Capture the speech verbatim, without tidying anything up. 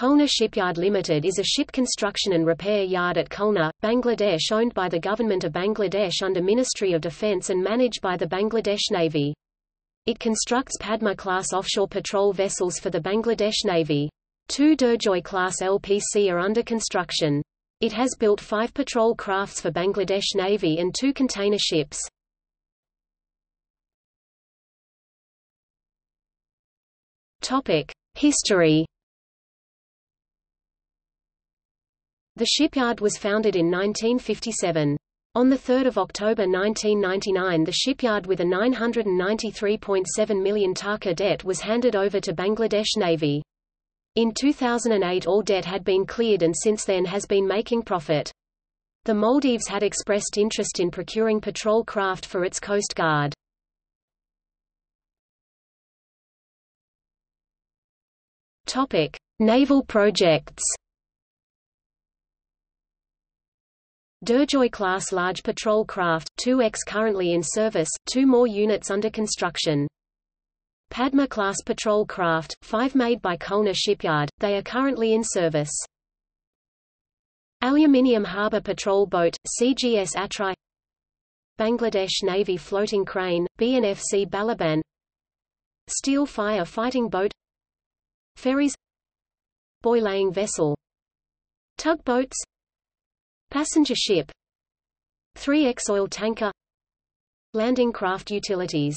Khulna Shipyard Limited is a ship construction and repair yard at Khulna, Bangladesh, owned by the Government of Bangladesh under Ministry of Defence and managed by the Bangladesh Navy. It constructs Padma class offshore patrol vessels for the Bangladesh Navy. Two Durjoy class L P C are under construction. It has built five patrol crafts for Bangladesh Navy and two container ships. Topic: History. The shipyard was founded in nineteen fifty-seven. On the third of October nineteen ninety-nine, the shipyard with a nine hundred ninety-three point seven million taka debt was handed over to Bangladesh Navy. In two thousand eight, all debt had been cleared and since then has been making profit. The Maldives had expressed interest in procuring patrol craft for its coast guard. Topic: Naval projects. Durjoy-class large patrol craft, two X currently in service, two more units under construction. Padma-class patrol craft, five made by Khulna Shipyard, they are currently in service. Aluminium harbour patrol boat, C G S Atrai. Bangladesh Navy floating crane, B N F C Balaban. Steel fire fighting boat. Ferries. Buoy-laying vessel. Tugboats. Passenger ship. three X oil tanker. Landing craft utilities.